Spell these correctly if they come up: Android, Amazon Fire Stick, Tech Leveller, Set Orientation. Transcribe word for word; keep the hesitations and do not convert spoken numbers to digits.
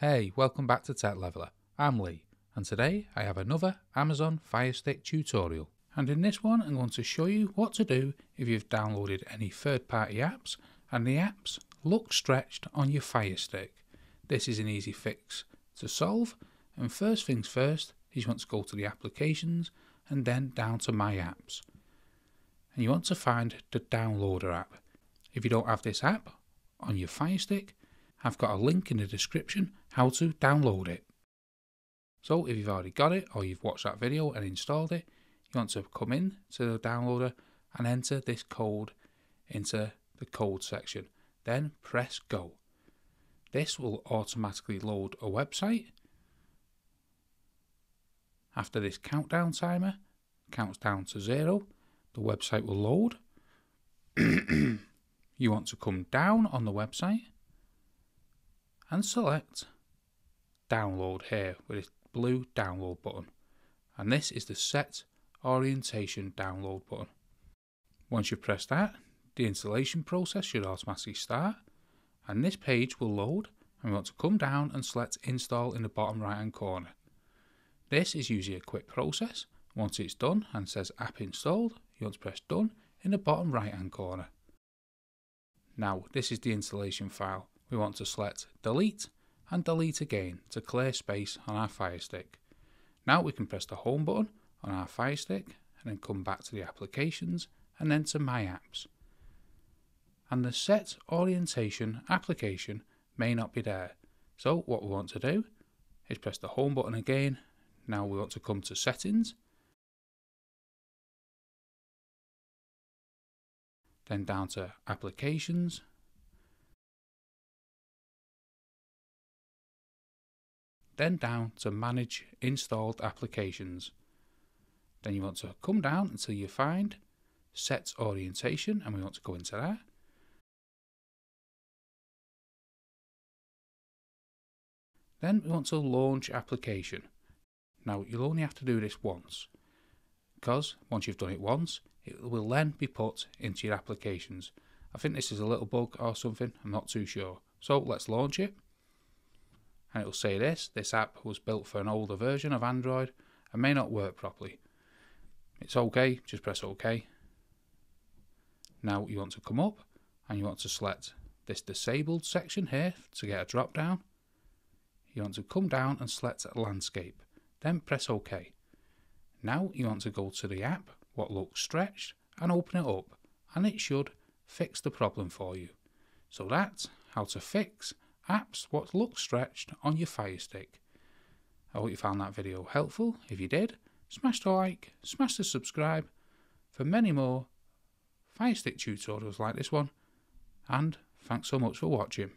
Hey, welcome back to Tech Leveller. I'm Lee, and today I have another Amazon Fire Stick tutorial. And in this one, I'm going to show you what to do if you've downloaded any third-party apps and the apps look stretched on your Fire Stick. This is an easy fix to solve. And first things first, you want to go to the applications and then down to My Apps. And you want to find the Downloader app. If you don't have this app on your Fire Stick, I've got a link in the description how to download it. So if you've already got it or you've watched that video and installed it, you want to come in to the downloader and enter this code into the code section. Then press go. This will automatically load a website. After this countdown timer counts down to zero, the website will load. You want to come down on the website and select download here with this blue download button, and this is the Set Orientation download button. Once you press that, the installation process should automatically start, and this page will load, and we want to come down and select install in the bottom right hand corner. This is usually a quick process. Once it's done and says app installed, you want to press done in the bottom right hand corner. Now this is the installation file. We want to select delete and delete again to clear space on our Fire Stick. Now we can press the home button on our Fire Stick and then come back to the applications and then to My Apps. And the Set Orientation application may not be there. So what we want to do is press the home button again. Now we want to come to settings, then down to applications, then down to manage installed applications. Then you want to come down until you find Set Orientation, and we want to go into that. Then we want to launch application. Now you'll only have to do this once, because once you've done it once, it will then be put into your applications. I think this is a little bug or something, I'm not too sure. So let's launch it. And it will say this, this app was built for an older version of Android and may not work properly. It's okay, just press okay. Now you want to come up and you want to select this disabled section here to get a drop down. You want to come down and select landscape, then press okay. Now you want to go to the app, what looks stretched, and open it up, and it should fix the problem for you. So that's how to fix apps what look stretched on your Fire Stick. I hope you found that video helpful. If you did, smash the like, smash the subscribe for many more Fire Stick tutorials like this one, and thanks so much for watching.